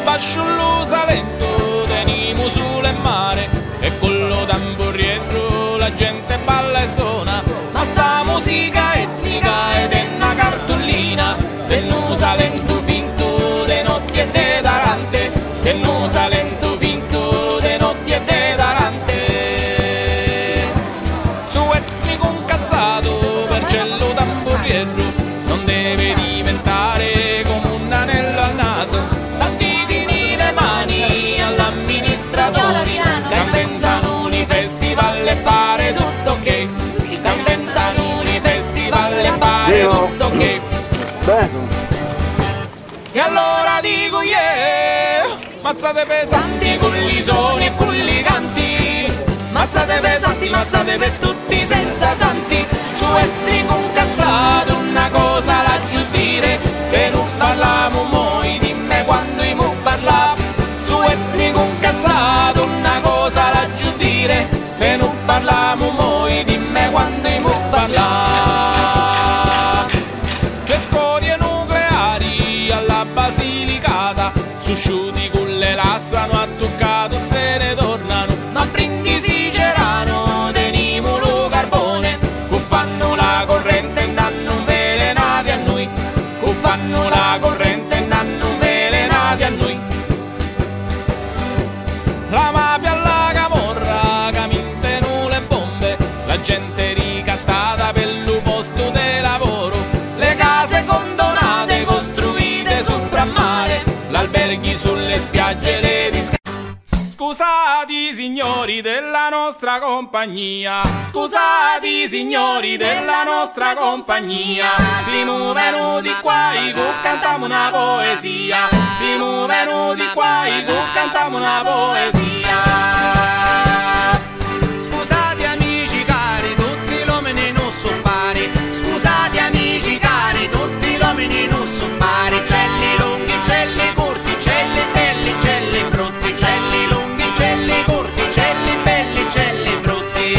abbascio l'usalento, teniamo sulle mare e con lo tamburrietto la gente balla e suona. Ma sta musica etnica ed è una cartolina dell'usalento vinto de notti e de tarante, dell'usalento vinto de notti e de tarante. Su etnico un cazzato per cello tamburrietto non deve diventare come un anello al naso. Banditi le mani all'amministratore, cantano i festival e pare tutto che cantano i festival e pare tutto che. E allora dico yeah, mazzate pesanti con gli suoni e con gli canti, mazzate per tutti senza santi. Su etnico un cazzato una cosa la più dire, se non parliamo noi dimmi quando io parlavo. Su etnico un cazzato una cosa la più dire, se non parliamo noi dimmi quando io parlavo. Le scorie nucleari alla Basilicata, susciuti con le lassano a toccato se ne tornano. Ma prendi Sicerano, teniamo lo carbone, che fanno la corrente e danno velenati a noi, che fanno la corrente e danno velenati a noi. La mafia alla camorra, che mintenu le bombe, la gente ricattata per lo posto di lavoro, le case condonate costruite sopra mare, l'alberghi sulle spiagge, le discariche. Scusati signori della nostra compagnia, scusati signori della nostra compagnia, siamo venuti qua e cantiamo una poesia, siamo venuti qua e cantiamo una poesia. Scusate amici cari, tutti gli uomini non sono pari, scusate amici cari, tutti gli uomini non sono pari, celli lunghi, celli corti, celli belli, celli brutti, celli lunghi, celli corti, celli belli, celli brutti.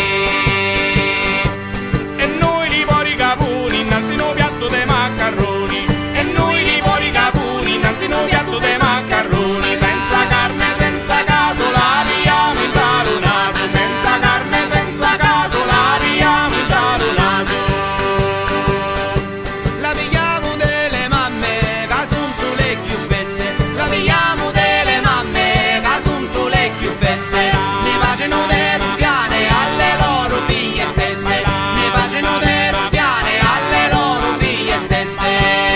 E noi li pori capuni innanzi un piatto dei maccarroni, e noi li pori capuni innanzi un piatto dei maccarroni, senza carne, senza caso, la diamo in taro naso, senza carne, senza caso, la diamo in taro naso. La pigliamo delle mamme, che sono più le più besse, la pigliamo delle mamme, che sono più le più besse, ne facciano dei rufiane alle loro figlie stesse, ne facciano dei rufiane alle loro figlie stesse.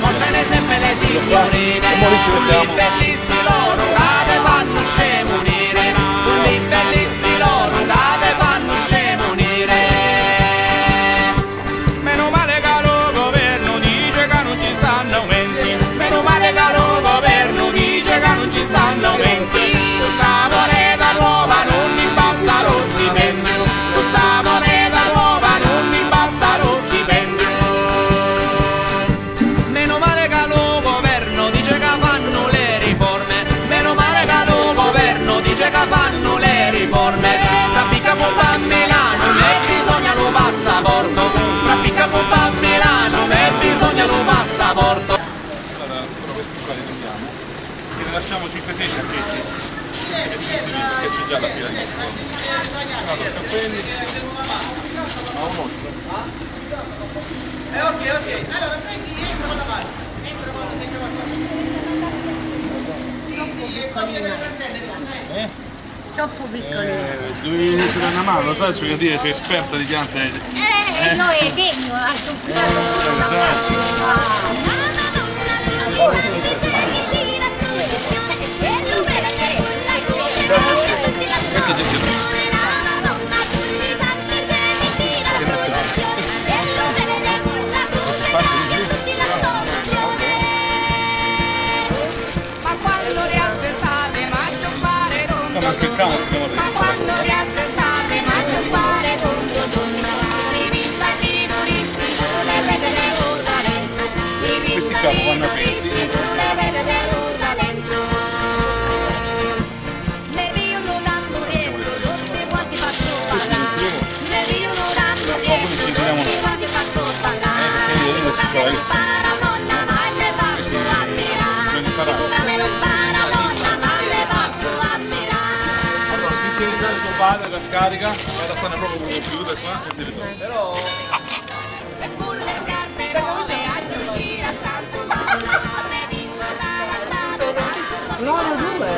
Mocciane sempre le signorine, con li bellizzi loro che te fanno scemonire, con li bellizzi loro che te fanno scemonire. Meno male che lo governo dice che non ci stanno aumenti, meno male che lo governo dice che non ci stanno aumenti. Questa moneta nuova non mi basta lo stipendio, questa moneta nuova non mi basta lo stipendio. Che fanno le riforme, traffica con a Milano e bisogna lo passaporto, traffica con a Milano e bisogna lo passaporto. Allora, però questi qua li prendiamo e ne lasciamo 5-6 cerchetti che c'è già la fila di questo. Allora, capelli a un occhio. Ok, allora prendi, entro con la mano, entro quando sei qualcosa. Sì, è famiglia della presenza, troppo piccoli. Dovevi iniziare una mano, lo sai, voglio dire, sei esperta di piante. No, è degno, ha toccato. Questi qua vanno aperti. La scarica, vado a fare proprio con il computer qua e ti ritorno. Però...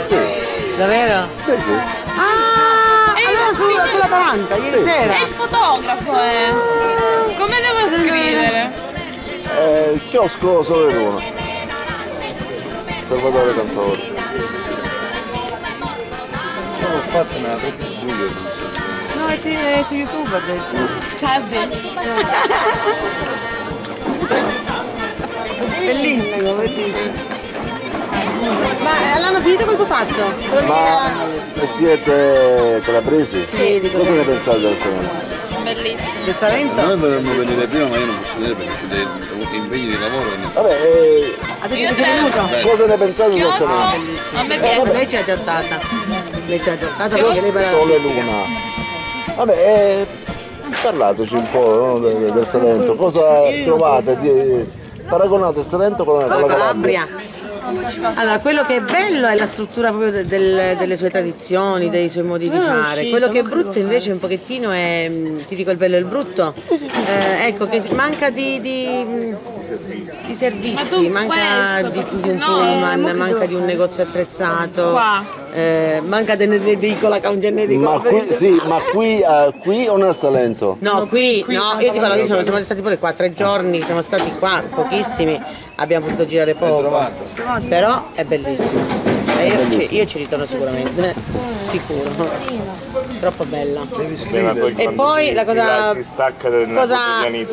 Sì. Davvero? Sì, sì. Ah, e allora sulla 40, ieri sì. Sera. È il fotografo, Come devo scrivere? Il chiosco solo di Roma. Salvatore Cantori. Ho fatto una rete di video. No, è su YouTube adesso. Salve. Bellissimo, bellissimo. Ma l'hanno finito col pupazzo? Ma siete calabresi? Sì, dico. Cosa ne pensate del Salento? Bellissimo. Del Salento? Noi dovremmo venire prima, ma io non posso venire perché c'è dei impegni di lavoro. Vabbè, adesso sei venuto. Cosa ne pensate del Salento? Bellissimo. A me piace. Lei c'è già stata. Lei c'è già stata perché lei parla... Sole e luna. Vabbè, parlateci un po', no, del Salento. Cosa trovate? Paragonate il Salento con la Calabria. Allora, quello che è bello è la struttura proprio delle sue tradizioni, dei suoi modi di fare. Quello che è brutto invece un pochettino è, ti dico il bello e il brutto, ecco che manca di servizi, manca di un pullman, manca di un negozio attrezzato, manca dell'edicola che ha un generico. Ma qui, sì, ma qui o nel Salento? No, qui, no, io ti parlo di siamo stati pure qua 3 giorni, siamo stati qua pochissimi, abbiamo potuto girare poco, però è bellissimo. Io ci ritorno sicuramente, sicuro, troppo bella. E poi la cosa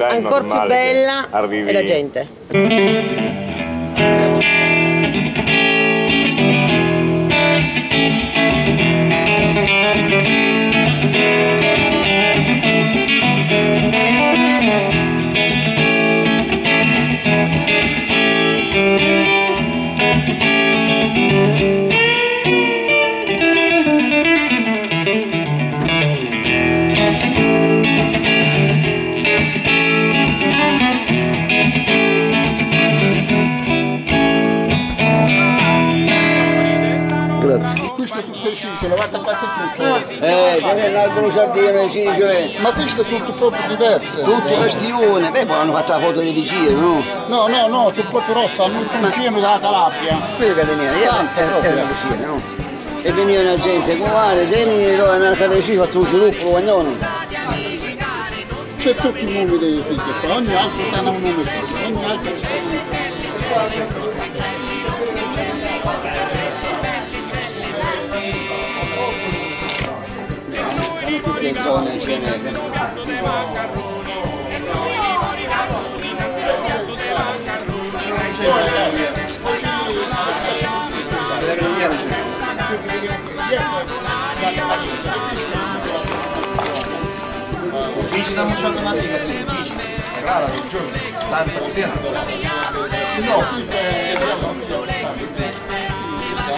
ancora più bella è la gente. L'albero giardino, ma queste sono proprio diverse. Tutte Castiglione, beh, poi hanno fatto la foto dei vicini, no? No, no, no, sono proprio rossa, hanno un cugino dalla Calabria. Quello che veniva, era così, no? E veniva la gente, guarda, vieni, allora nella Calabria faccio un sciroppo, guagnone. C'è tutti i nomi dei figli qua, ogni altro c'è un nome qua, ogni altro c'è un nome. Tutte le zone ce n'è. Gigi da Mosciato Madrid, Gigi. È rara, il giorno, tanta sera.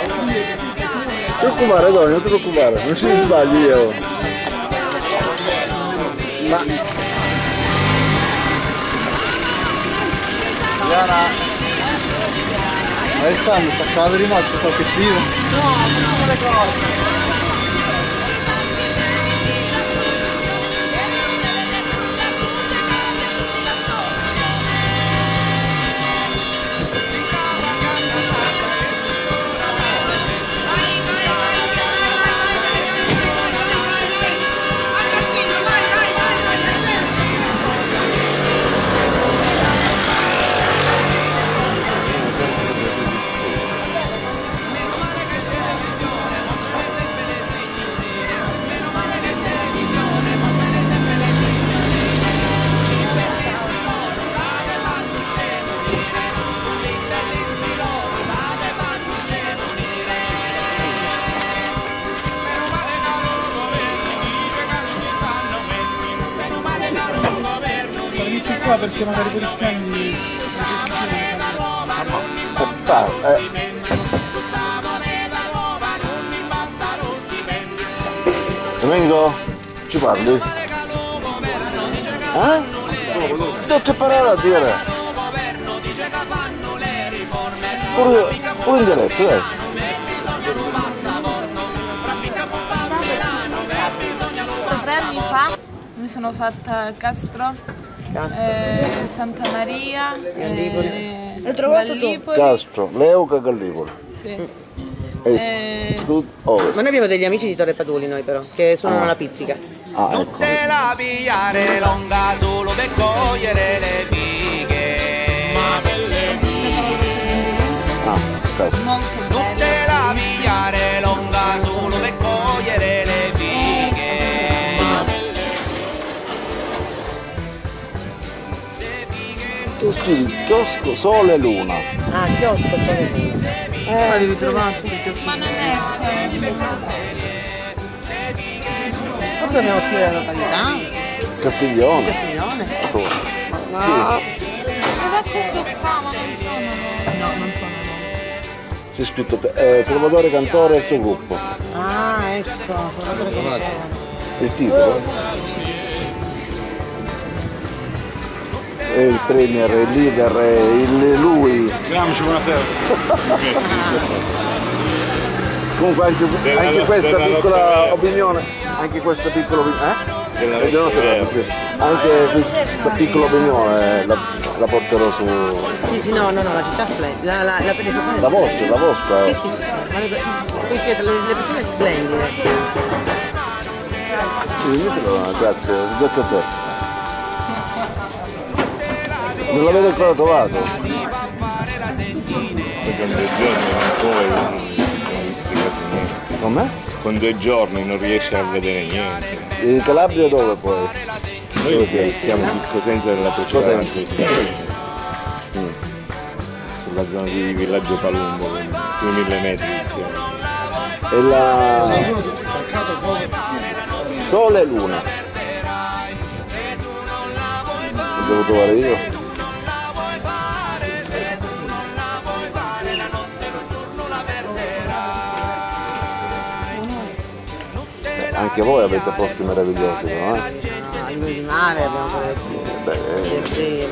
Non ti preoccupare, Doni, non ti preoccupare, non ci sbagli io. Ma... Diana, ma stanno attaccando rimasto qualche tiro? No, facciamo le cose. qua perché magari poi scendi. Domingo, ci parli? Eh? Non c'è parola a dire. Pure in dialetto, dai. Mi sono fatta Castro. Santa Maria, Gallipoli. Castro, Leuca, Gallipoli. Sì. Est, sud, ovest. Ma noi abbiamo degli amici di Torre Paduli, noi però, che suonano la pizzica. Non te la pigliare longa solo per cogliere le fighe. Ma belle fighe. Non te la pigliare longa solo per cogliere le fighe. Ma belle fighe. Se fighe. Tu scrivi chiosco, sole e luna. Ah, chiosco, sole e luna. L'avevi trovato? Ma non è forse dobbiamo scrivere la località? Castiglione? No. Questo qua, ma non sono. No, non sono. C'è scritto Salvatore Cantore e il suo gruppo. Ah, ecco, Salvatore Cantore. Il titolo? Il premier, il leader, lui. Gramsci, buonasera. Comunque anche questa piccola opinione, la porterò su. Sì, no, la città splendida, la persona è la vostra. Sì. Ma le persone splendide. Grazie a te. Non l'avete ancora trovato? Come? Con 2 giorni non riesci a vedere niente. In Calabria dove poi? Noi siamo in Cosenza della Toscana. Sulla zona di Villaggio Palumbo, sui 1000 metri. E la... Sole e Luna. Lo devo trovare io? Anche voi avete posti meravigliosi, no? No, noi di mare abbiamo posti. Ma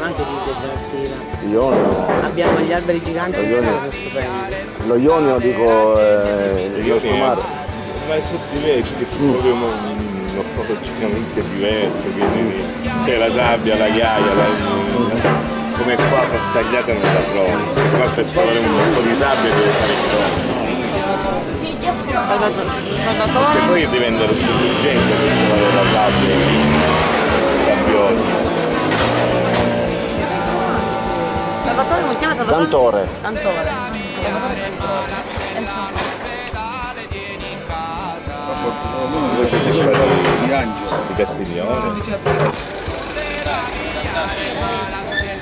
anche di Pezzastina. Ionio. Abbiamo gli alberi giganti che sono stupendi. Lo Ionio dico il mare. Ma è sottile, proprio uno stato ciclamente diverso, quindi c'è la sabbia, la ghiaia, come qua per stagliata non la trovo. Qua per trovare un po' di sabbia deve fare il trono. Che poi diventa urgente per trovare la sabbia sabbiosa. Salvatore, come si chiama Salvatore? Cantore. Di Castiglione.